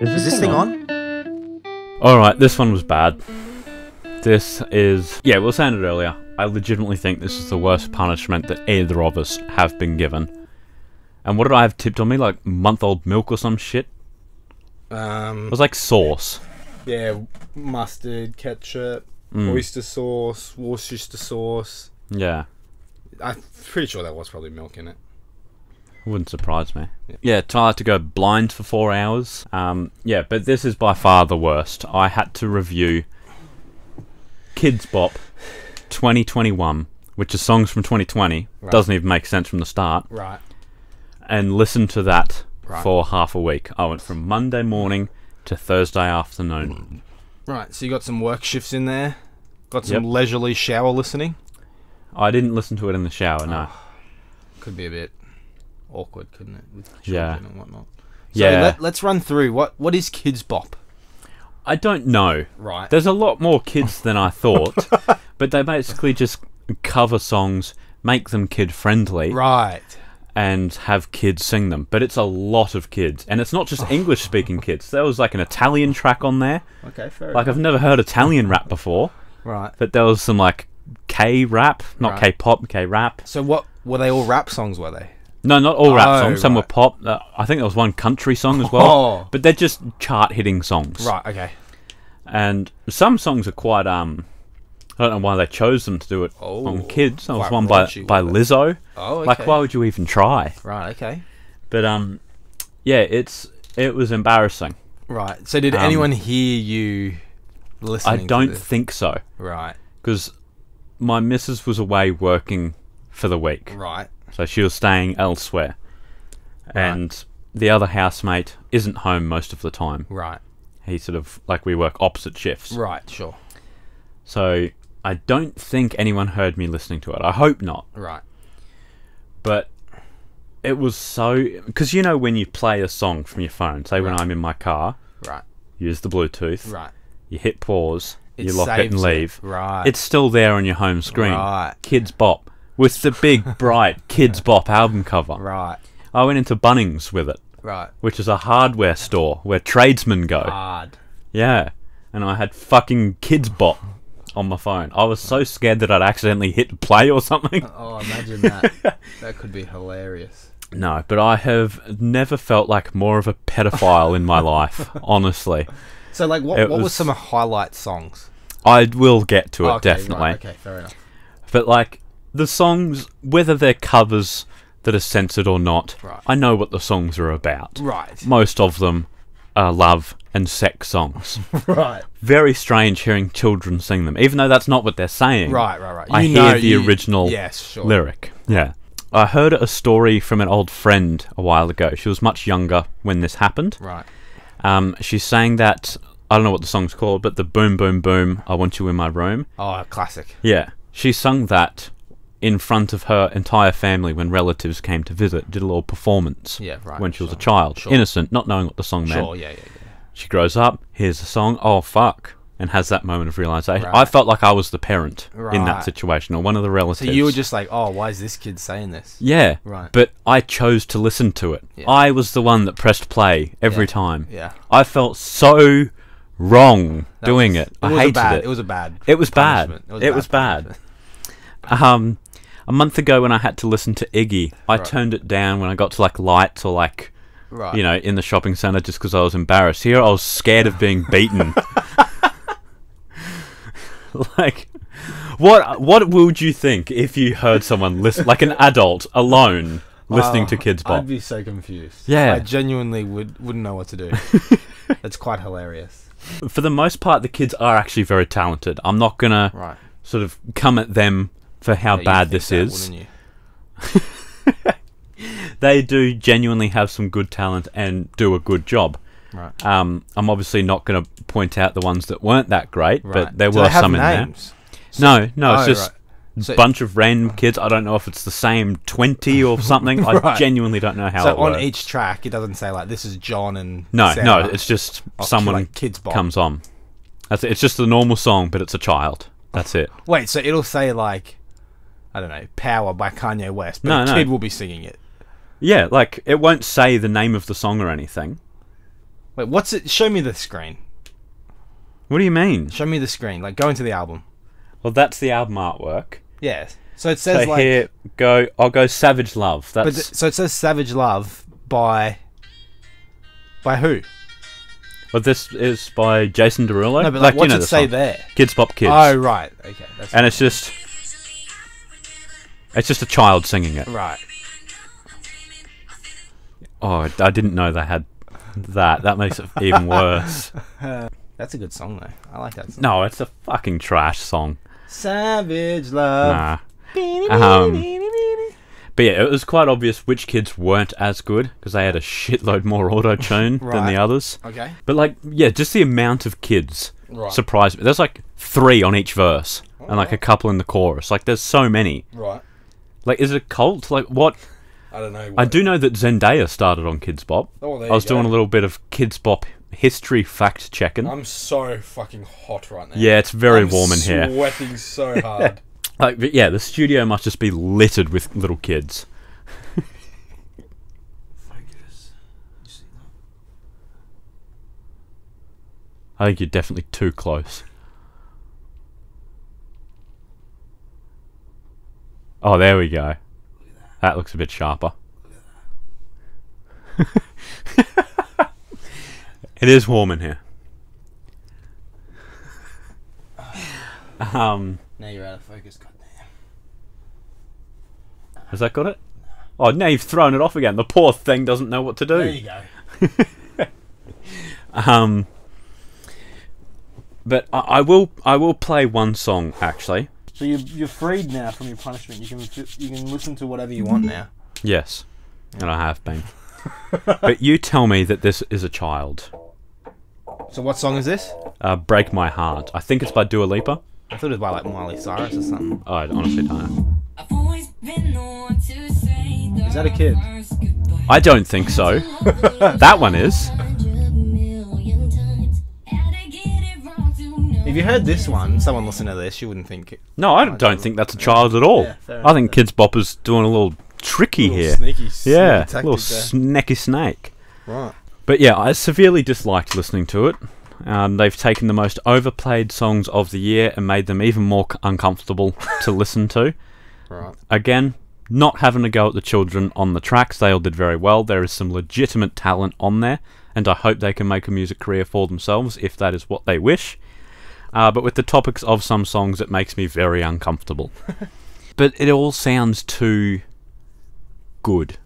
Is this thing on? Alright, this one was bad. This is... yeah, we were saying it earlier. I legitimately think this is the worst punishment that either of us have been given. And what did I have tipped on me? Like, month-old milk or some shit? It was like sauce. Yeah, mustard, ketchup, oyster sauce, Worcestershire sauce. Yeah. I'm pretty sure that was probably milk in it. Wouldn't surprise me. Yeah, Tyler had to go blind for 4 hours. Yeah, but this is by far the worst. I had to review Kidz Bop 2021, which is songs from 2020. Right. Doesn't even make sense from the start. Right. And listen to that for half a week. I went from Monday morning to Thursday afternoon. Right, so you got some work shifts in there. Got some leisurely shower listening. I didn't listen to it in the shower, no. Could be a bit awkward, couldn't it? With children and whatnot. So let's run through. What is Kidz Bop? I don't know. Right. There's a lot more kids than I thought, but they basically just cover songs, make them kid-friendly. Right. And have kids sing them. But it's a lot of kids. And it's not just English-speaking kids. There was like an Italian track on there. Okay, fair enough. Like, I've never heard Italian rap before. Right. But there was some, like, K-rap. Not K-pop, K-rap. So what... were they all rap songs, were they? No, not all rap songs. Some were pop. I think there was one country song as well. Oh. But they're just chart-hitting songs. Right, okay. And some songs are quite... I don't know why they chose them to do it on kids. There was one by Lizzo. Oh, okay. Like, why would you even try? Right, okay. But, yeah, it was embarrassing. Right. So did anyone hear you listening to this? I don't think so. Right. Because my missus was away working for the week. Right. So she was staying elsewhere. And the other housemate isn't home most of the time. Right. He sort of, like, we work opposite shifts. Right, sure. So I don't think anyone heard me listening to it. I hope not. Right. But it was so... because, you know, when you play a song from your phone, say when I'm in my car, use the Bluetooth, you hit pause, you lock it and leave. Right. It's still there on your home screen. Right. Kidz Bop. With the big, bright Kidz Bop album cover. Right. I went into Bunnings with it. Right. Which is a hardware store where tradesmen go. Hard. Yeah. And I had fucking Kidz Bop on my phone. I was so scared that I'd accidentally hit play or something. Oh, imagine that. That could be hilarious. No, but I have never felt like more of a pedophile in my life, honestly. So, like, what were some highlight songs? I will get to it, definitely. Right, okay, fair enough. But, like, the songs, whether they're covers that are censored or not, I know what the songs are about. Right. Most of them are love and sex songs. Right. Very strange hearing children sing them, even though that's not what they're saying. Right. I hear the original lyric. Yeah. I heard a story from an old friend a while ago. She was much younger when this happened. Right. She sang that, I don't know what the song's called, but the boom, boom, boom, I want you in my room. Oh, classic. Yeah. She sung that in front of her entire family when relatives came to visit, did a little performance when she was a child. Sure. Innocent, not knowing what the song meant. Sure, yeah. She grows up, hears the song, oh fuck, and has that moment of realisation. Right. I felt like I was the parent in that situation, or one of the relatives. So you were just like, oh, why is this kid saying this? Yeah, but I chose to listen to it. Yeah. I was the one that pressed play every time. Yeah, I felt so wrong doing it. I hated it. It was a bad punishment. It was bad. A month ago when I had to listen to Iggy, I turned it down when I got to, like, Lights or, like... right. You know, in the shopping centre, just because I was embarrassed. Here, I was scared of being beaten. Like, what would you think if you heard someone listen, like an adult alone listening to Kidz Bop? I'd be so confused. Yeah, I genuinely wouldn't know what to do. It's quite hilarious. For the most part, the kids are actually very talented. I'm not gonna sort of come at them for how bad this is. Wouldn't you? They do genuinely have some good talent and do a good job. Right. I'm obviously not going to point out the ones that weren't that great, but there were some in there. So, no, it's just a bunch of random kids. I don't know if it's the same 20 or something. I genuinely don't know how it works. So on each track, it doesn't say, like, this is John and Sarah. No, it's just someone like Kidz Bop comes on. That's it. It's just a normal song, but it's a child. That's it. Wait, so it'll say, like, I don't know, Power by Kanye West, but the kid will be singing it. Yeah, like, it won't say the name of the song or anything. Wait, what's it? Show me the screen. What do you mean? Show me the screen. Like, go into the album. Well, that's the album artwork. Yes. So it says, so like... here, go... I'll go Savage Love. That's... But so it says Savage Love by... By who? Well, this is by Jason Derulo. No, but like what does it say song? There? Kidz Bop Kids. Oh, right. Okay. That's and it's just... It's just a child singing it. Right. Oh, I didn't know they had that. That makes it even worse. That's a good song, though. I like that song. No, it's a fucking trash song. Savage Love. Nah. But yeah, it was quite obvious which kids weren't as good, because they had a shitload more auto-tune right. than the others. Okay. But like, yeah, just the amount of kids right. surprised me. There's like 3 on each verse, okay. and like a couple in the chorus. Like, there's so many. Right. Like, is it a cult? Like, what... I don't know. I do know that Zendaya started on Kidz Bop. Oh, there I was doing a little bit of Kidz Bop history fact checking. I'm so fucking hot right now. Yeah, it's very warm in here. I'm sweating so hard. Like, but yeah, the studio must just be littered with little kids. Focus. You see that? I think you're definitely too close. Oh, there we go. That looks a bit sharper. It is warm in here. Now you're out of focus, goddamn. Has that got it? No. Oh, now you've thrown it off again. The poor thing doesn't know what to do. There you go. But I will play one song actually. So you're freed now from your punishment. You can listen to whatever you want now. Yes, and I have been. But you tell me that this is a child. So what song is this? Break My Heart. I think it's by Dua Lipa. I thought it was by like Miley Cyrus or something. Oh, I honestly don't know. Is that a kid? I don't think so. That one is. If you heard this one, someone listening to this, you wouldn't think it. No, I don't think that's a child at all. Yeah, I think Kidz Bop is doing a little tricky here. Sneaky, yeah, a little snacky snake. Right. But yeah, I severely disliked listening to it. They've taken the most overplayed songs of the year and made them even more uncomfortable to listen to. Right. Again, not having a go at the children on the tracks. They all did very well. There is some legitimate talent on there, and I hope they can make a music career for themselves if that is what they wish. But with the topics of some songs, it makes me very uncomfortable. But it all sounds too good.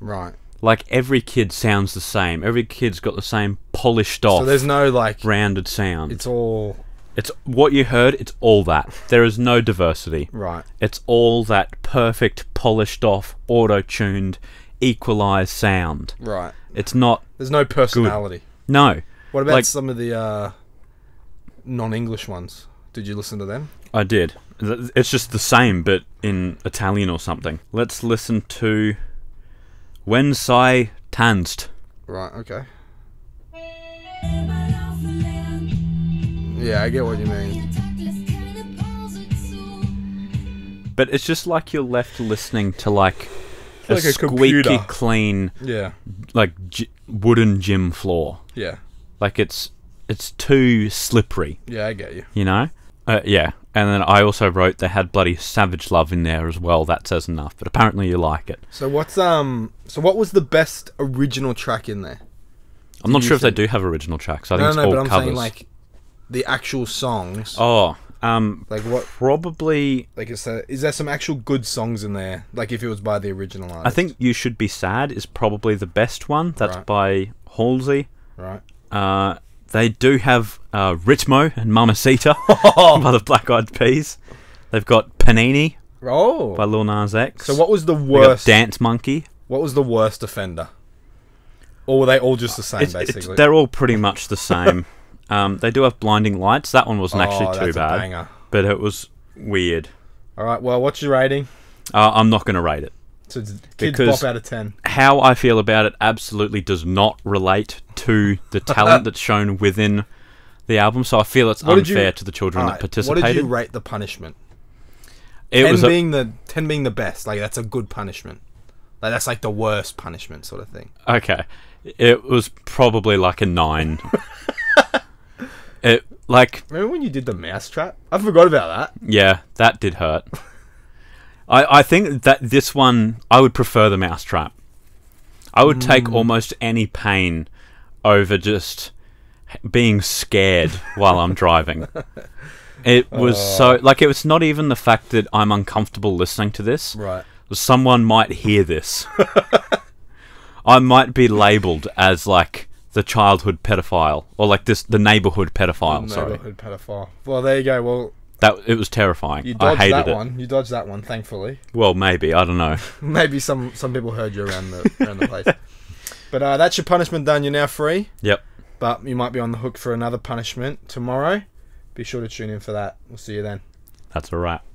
Right. Like, every kid sounds the same. Every kid's got the same polished off. So there's no, like... rounded sound. It's all... It's what you heard, it's all that. There is no diversity. Right. It's all that perfect, polished off, auto-tuned, equalised sound. Right. It's not... There's no personality. Good. No. What about like, some of the, non-English ones? Did you listen to them? I did. It's just the same, but in Italian or something. Let's listen to When Sai Tanzt. Right, okay. Yeah, I get what you mean. But it's just like you're left listening to like a squeaky computer. Clean, yeah, like wooden gym floor. Yeah, like it's too slippery. Yeah, I get you. You know? Yeah. And then I also wrote they had bloody Savage Love in there as well. That says enough. But apparently you like it. So what's so what was the best original track in there? I'm not sure if they do have original tracks. I think it's all covers. No, but I'm saying like the actual songs. Oh, like what? Probably. Like, is there some actual good songs in there? Like if it was by the original artist. I think You Should Be Sad is probably the best one. That's by Halsey. Right. They do have Ritmo and Mamacita by the Black Eyed Peas. They've got Panini by Lil Nas X. So what was the worst? Dance Monkey. What was the worst offender? Or were they all just the same, basically? They're all pretty much the same. They do have Blinding Lights. That one wasn't actually too bad. A banger. But it was weird. All right, well, what's your rating? I'm not going to rate it. So it's Kidz Bop out of 10. How I feel about it absolutely does not relate to the talent that's shown within the album, so I feel it's unfair to the children that participated. What did you rate the punishment? It was ten being the best. Like, that's a good punishment. Like, that's like the worst punishment sort of thing. Okay. It was probably like a 9. It like. Remember when you did the mousetrap? I forgot about that. Yeah, that did hurt. I think that this one, I would prefer the mousetrap. I would take almost any pain over just being scared while I'm driving. It was so... Like, it was not even the fact that I'm uncomfortable listening to this. Right. Someone might hear this. I might be labelled as, like, the childhood pedophile. Or, like, this the neighbourhood pedophile, sorry. Neighbourhood pedophile. Well, there you go. Well... It was terrifying. You dodged that one. You dodged that one, thankfully. Well, maybe. I don't know. Maybe some people heard you around the place. But that's your punishment done. You're now free. Yep. But you might be on the hook for another punishment tomorrow. Be sure to tune in for that. We'll see you then. That's a wrap.